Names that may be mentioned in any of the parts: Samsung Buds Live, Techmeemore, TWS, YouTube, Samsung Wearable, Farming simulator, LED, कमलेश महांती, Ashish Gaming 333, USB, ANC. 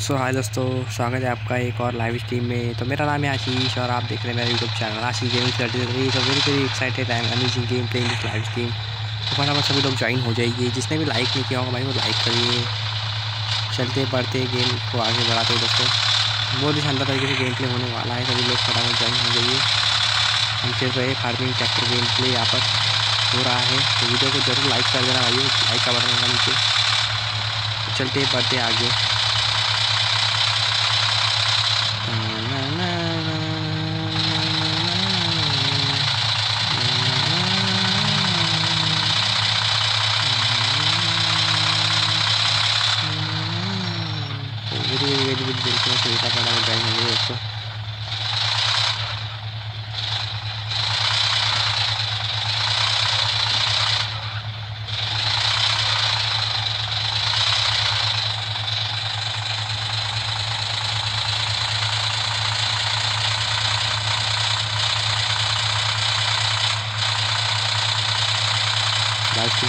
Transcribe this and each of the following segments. सो हाय दोस्तों, स्वागत है आपका एक और लाइव स्ट्रीम में। तो मेरा नाम है आशीष और आप देख रहे हैं मेरा यूट्यूब चैनल आशीष गेमिंग 333। तो very excited I am amazing game playing this live stream. तो फटाफट सभी लोग ज्वाइन हो जाइए, जिसने भी लाइक नहीं किया होगा भाई वो लाइक करिए। चलते बढ़ते गेम को आगे बढ़ाते हैं दोस्तों। बहुत ही शानदार तरीके से गेम प्ले होने वाला है, सभी लोग फटाफट ज्वाइन हो जाइए। हम खेल रहे फार्मिंग ट्रैक्टर गेम प्ले यहाँ पर हो रहा है। तो वीडियो को जरूर लाइक कर देना भाई, लाइक का बटन होगा नीचे। चलते बढ़ते आगे।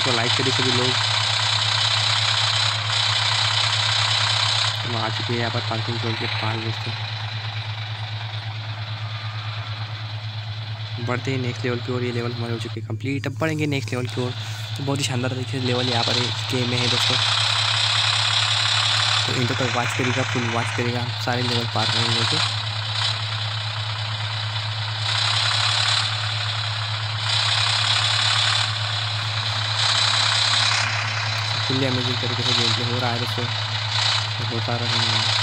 को लाइक करिए सभी लोग। हम आ चुके हैं यहाँ पर पार्किंग जोन के पास दोस्तों। बढ़ते हैं नेक्स्ट लेवल की ओर। ये लेवल हमारे हो चुके हैं कंप्लीट। अब बढ़ेंगे नेक्स्ट लेवल की ओर। तो बहुत ही शानदार तरीके से लेवल यहाँ पर गेम में है दोस्तों। तो इंटर तक वॉच करिएगा, फुल वॉच करिएगा, सारे लेवल पार करेंगे दोस्तों। फुल्ली अमेजिंग तरीके से गेम प्ले हो रहा है दोस्तों, होता रहा है।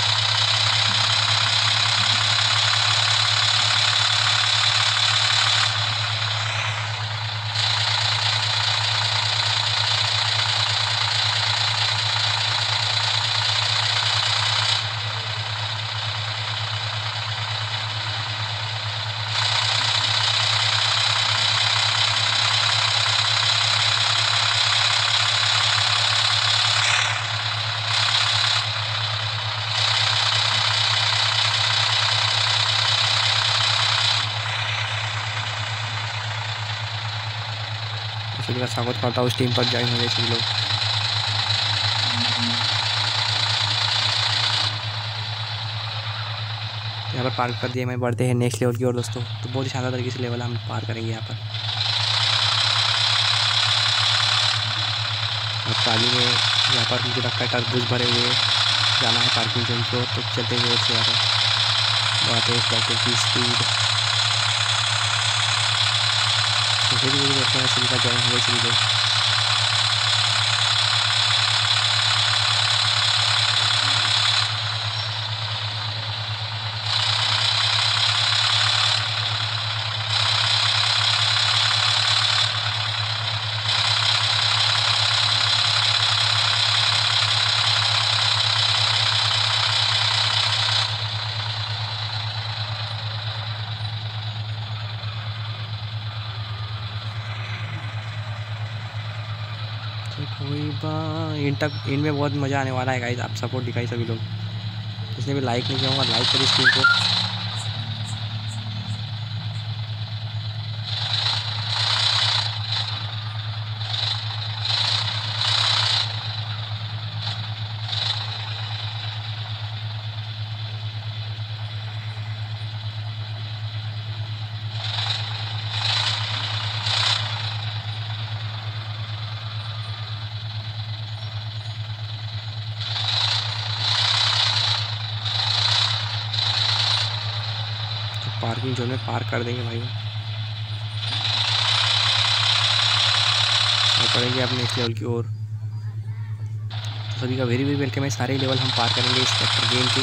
का स्वागत करता हूँ उस टीम पर ज्वाइन हो गए सभी लोग। यहाँ पर पार्क कर दिए मैं। बढ़ते हैं नेक्स्ट लेवल की ओर दोस्तों। तो बहुत ही शानदार तरीके से लेवल हम पार करेंगे यहाँ पर। अब पाली में यहाँ पर मुझे लगता है तरबूज भरे हुए जाना है पार्किंग जोन की ओर। तो चलते हुए से यहाँ पर बढ़ाते इस बाइक की स्पीड। धीरे धीरे देखते हैं सभी का ज्वाइन हो गए सभी लोग। इन में बहुत मज़ा आने वाला है गाइस। आप सपोर्ट दिखाइए सभी लोग, जिसने भी लाइक नहीं किया होगा लाइक करिए इस टीम को। पार्किंग जोन में पार्क कर देंगे भाई। और पढ़ेंगे आप नेक्स्ट लेवल की ओर। तो सभी का वेरी वेरी वेलकम है। सारे लेवल हम पार करेंगे इस ट्रैक्टर गेम के।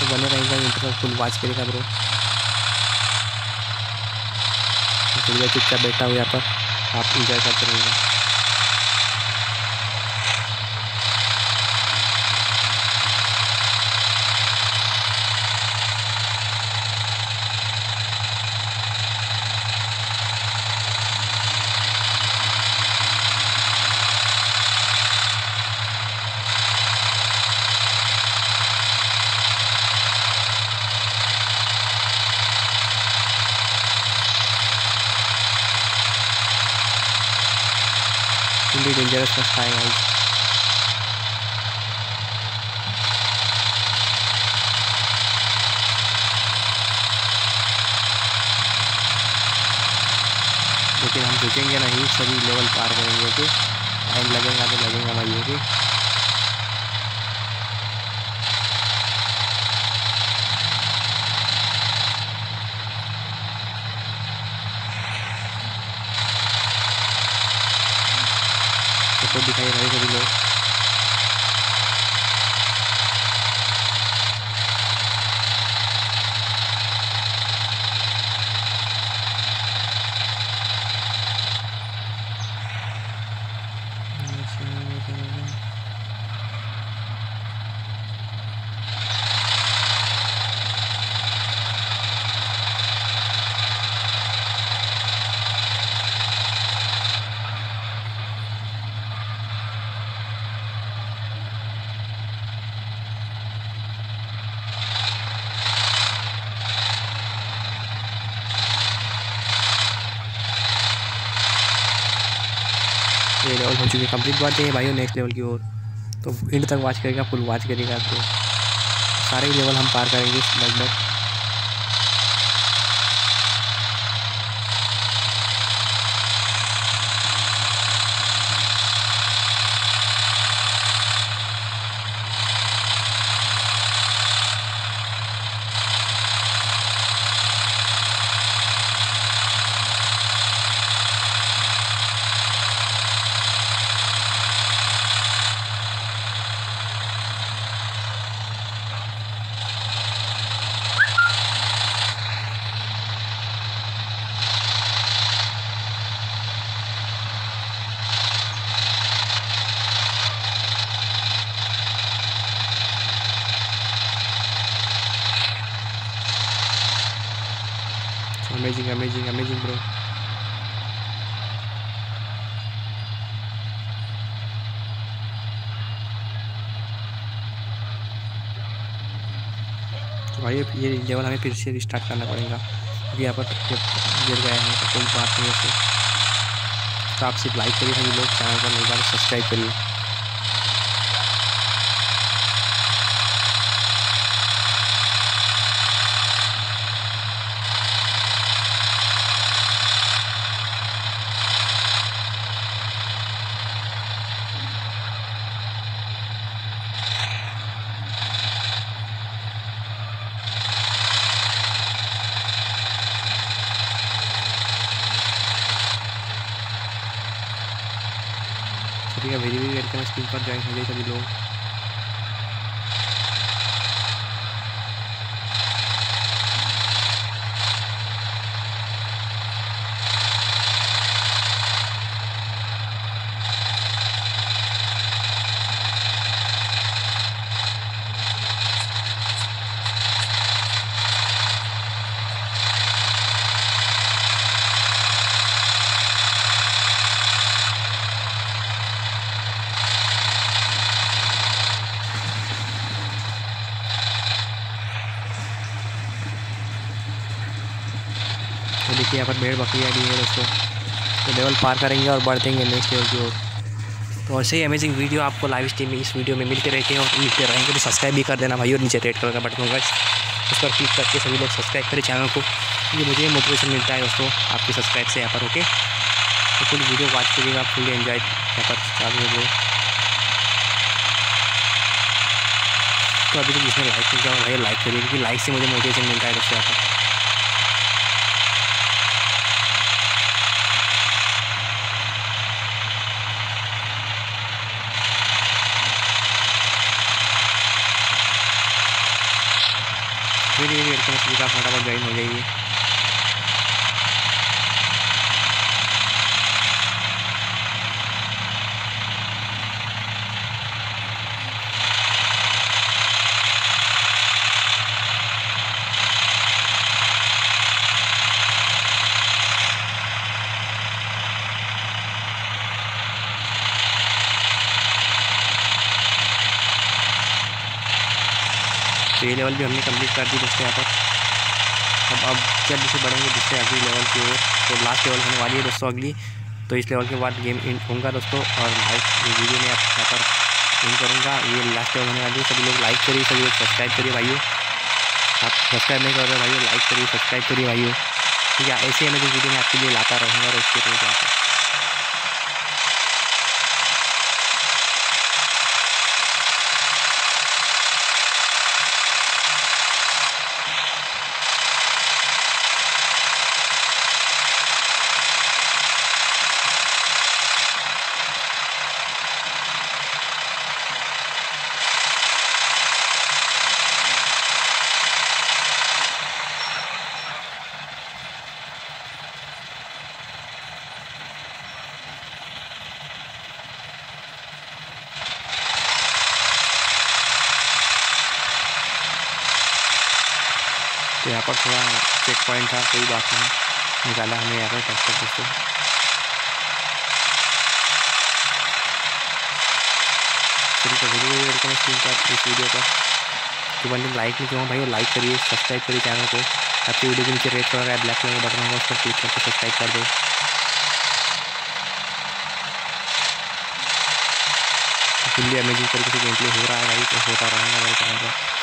तो बने रहेगा इंटर फुल वॉच करेगा ब्रो। तो चुपचाप बैठा हुआ यहाँ पर आप इंजॉय करते रहेंगे। डेंजरस रास्ता है गाइस। कि हम रुकेंगे नहीं, सभी लेवल पार करेंगे कि टाइम लगेगा तो लगेगा भाई कि। तो दिखाई रहे सभी लोग लेवल हो चुकी है कंप्लीट बात है भाइयों। नेक्स्ट लेवल की ओर तो एंड तक वॉच करेगा, फुल वॉच करेगा तो सारे लेवल हम पार करेंगे लगभग। Amazing, amazing, amazing bro। तो भाई ये लेवल हमें फिर से रिस्टार्ट करना पड़ेगा क्योंकि यहाँ पर गिर गए हैं तो कोई बात नहीं है। तो आप सिर्फ लाइक करिए सभी लोग, चैनल को नई बार सब्सक्राइब करिए। भेजी भी करके स्क्रीन पर ज्वाइन हो गए सभी लोग। देखिए यहाँ पर भेड़ बकरियाँ भी है दोस्तों। तो लेवल पार करेंगे और बढ़तेंगे नेक्स्ट लेवल की ओर। तो ऐसे ही अमेजिंग वीडियो आपको लाइव स्ट्रीम में इस वीडियो में मिलते रहेंगे। तो सब्सक्राइब भी कर देना भाई और नीचे रेड कलर का बटन होगा उस पर क्लिक करके सभी लोग सब्सक्राइब करें चैनल को, ये मुझे मोटिवेशन मिलता है दोस्तों आपके सब्सक्राइब से। यहाँ पर ओके तो फुल वीडियो वॉच करिएगा, फुल एंजॉय यहाँ पर चालू हो। तो अभी तो जिसने लाइक नहीं किया भाई लाइक करिए क्योंकि लाइक से मुझे मोटिवेशन मिलता है दोस्तों। यहाँ पर फिर ये वेलकम सुविधा फटाफट ज्वाइन हो जाएगी। तो ये लेवल भी हमने कंप्लीट कर दी दोस्तों। यहाँ पर अब जल्दी से बढ़ेंगे दोस्तों अगली लेवल की ओर। तो लास्ट लेवल होने वाली है दोस्तों अगली। तो इस लेवल के बाद गेम एंड होगा दोस्तों और लाइक वीडियो में आप यहाँ पर एंड करूँगा। ये लास्ट लेवल होने वाली है, सभी लोग लाइक करिए, सभी लोग सब्सक्राइब करिए भाइयों। आप सब्सक्राइब नहीं कर रहे भाइयों, लाइक करिए, सब्सक्राइब करिए भाइयों। ठीक है, ऐसी एनर्जी वीडियो में आपके लिए लाता रहूँगा और इसके लिए जाता हूँ। यहाँ पर थोड़ा चेक पॉइंट था, कोई बात नहीं, निकाला हमें यहाँ पर ट्रैक्टर दोस्तों। वेलकम इस वीडियो पर तो बंदे लाइक नहीं किया भाई, और लाइक करिए, सब्सक्राइब करिए चैनल को। आपकी वीडियो के नीचे रेड कलर या ब्लैक कलर का बटन होगा, उस पर क्लिक करके सब्सक्राइब कर दो। फुल्ली अमेजिंग तरीके से गेम प्ले हो रहा है भाई, तो होता रहेगा मेरे चैनल पर।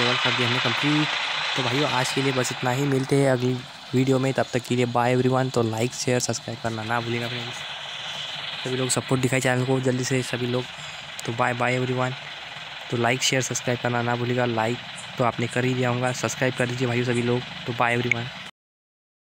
लेवल कर दिया हमने कंप्लीट। तो भाइयों आज के लिए बस इतना ही, मिलते हैं अगली वीडियो में, तब तक के लिए बाय एवरीवन। तो लाइक शेयर सब्सक्राइब करना ना भूलिएगा फ्रेंड्स, सभी लोग सपोर्ट दिखाए चैनल को जल्दी से सभी लोग। तो बाय बाय एवरीवन। तो लाइक शेयर सब्सक्राइब करना ना भूलिएगा, लाइक तो आपने कर ही दिया होगा, सब्सक्राइब कर दीजिए भाइयों सभी लोग। तो बाय एवरीवन।